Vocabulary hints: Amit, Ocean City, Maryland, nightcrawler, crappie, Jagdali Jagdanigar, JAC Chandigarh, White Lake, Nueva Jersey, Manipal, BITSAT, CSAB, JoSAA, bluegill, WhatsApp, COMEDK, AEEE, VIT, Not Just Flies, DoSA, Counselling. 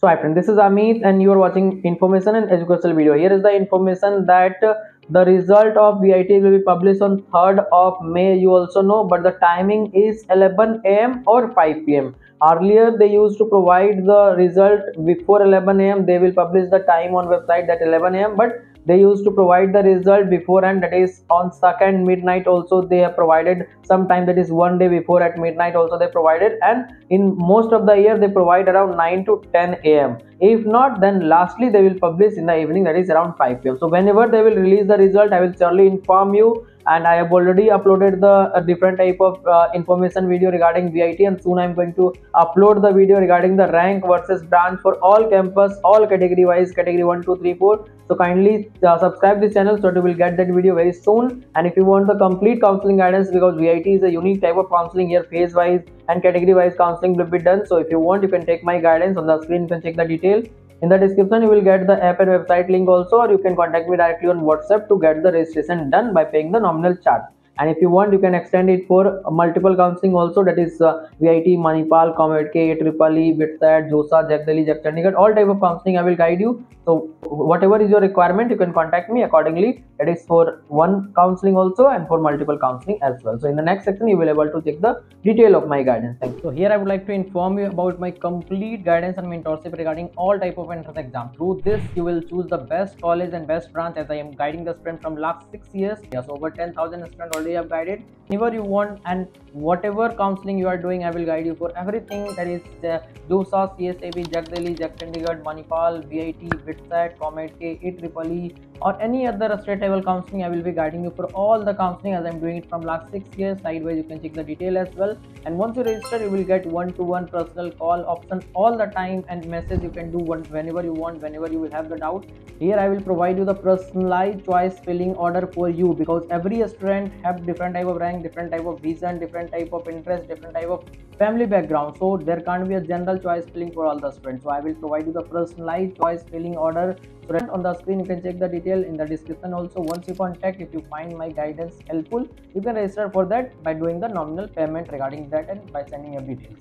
So hi friend, this is Amit and you are watching information and educational video. Here is the information that the result of VIT will be published on 3rd of May. You also know, but the timing is 11 AM or 5 PM. Earlier they used to provide the result before 11 AM. They will publish the time on website that 11 AM, but they used to provide the result beforehand, that is on 2nd midnight also they have provided. Sometime that is one day before at midnight also they provided, and in most of the year they provide around 9 to 10 AM. If not, then lastly they will publish in the evening, that is around 5 PM. So whenever they will release the result, I will surely inform you, and I have already uploaded the different type of information video regarding VIT, and soon I am going to upload the video regarding the rank versus branch for all campus, all category wise, category 1, 2, 3, 4. So kindly subscribe this channel so that you will get that video very soon. And if you want the complete counseling guidance, because VIT is a unique type of counseling, here phase wise and category wise counseling will be done. So if you want, you can take my guidance on the screen, you can check the detail. In the description you will get the app and website link also, or you can contact me directly on WhatsApp to get the registration done by paying the nominal charge. And if you want, you can extend it for multiple counseling also, that is VIT, Manipal, COMEDK, AEEE, BITSAT, JoSAA, Jagdali, Jagdanigar, all type of counseling I will guide you. So whatever is your requirement, you can contact me accordingly. That is for one counseling also and for multiple counseling as well. So in the next section, you will be able to check the detail of my guidance. Thank you. So here I would like to inform you about my complete guidance and mentorship regarding all type of entrance exam. Through this, you will choose the best college and best branch, as I am guiding the student from last 6 years. Yes, over 10,000 students already have guided. Whenever you want and whatever counseling you are doing, I will guide you for everything, that is DoSA, CSAB, Jagdali, JAC Chandigarh, Manipal, VIT, BITSAT, COMEDK, AEEE, or any other state level counseling. I will be guiding you for all the counseling, as I am doing it from last 6 years. Sideways you can check the detail as well. And once you register, you will get one-to-one personal call option all the time, and message you can do whenever you want, whenever you will have the doubt. Here I will provide you the personalized choice filling order for you, because every student have different type of rank, different type of vision, different type of interest, different type of family background. So there can't be a general choice filling for all the students. So I will provide you the personalized choice filling order. On the screen you can check the detail, in the description also. Once you contact, if you find my guidance helpful, you can register for that by doing the nominal payment regarding that and by sending your details.